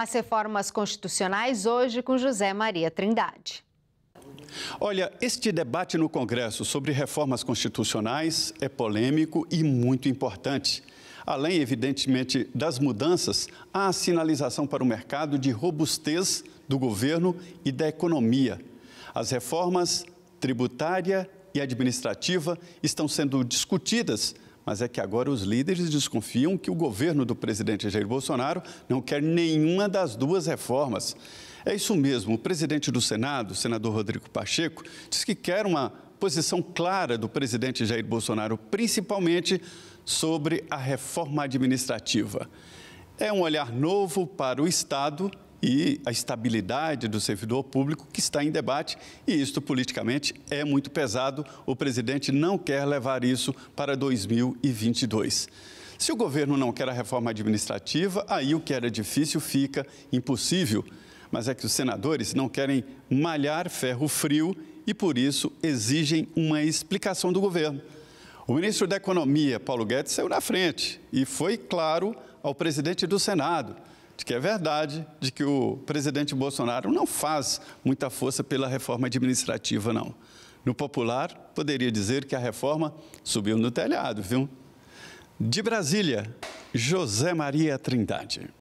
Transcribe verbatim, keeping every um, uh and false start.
as reformas constitucionais hoje com José Maria Trindade. Olha, este debate no Congresso sobre reformas constitucionais é polêmico e muito importante. Além, evidentemente, das mudanças, há a sinalização para o mercado de robustez do governo e da economia. As reformas tributária e administrativa estão sendo discutidas, mas é que agora os líderes desconfiam que o governo do presidente Jair Bolsonaro não quer nenhuma das duas reformas. É isso mesmo, o presidente do Senado, o senador Rodrigo Pacheco, diz que quer uma posição clara do presidente Jair Bolsonaro, principalmente sobre a reforma administrativa. É um olhar novo para o Estado e a estabilidade do servidor público que está em debate, e isto politicamente é muito pesado. O presidente não quer levar isso para dois mil e vinte e dois. Se o governo não quer a reforma administrativa, aí o que era difícil fica impossível. Mas é que os senadores não querem malhar ferro frio e, por isso, exigem uma explicação do governo. O ministro da Economia, Paulo Guedes, saiu na frente e foi claro ao presidente do Senado de que é verdade, de que o presidente Bolsonaro não faz muita força pela reforma administrativa, não. No popular, poderia dizer que a reforma subiu no telhado, viu? De Brasília, José Maria Trindade.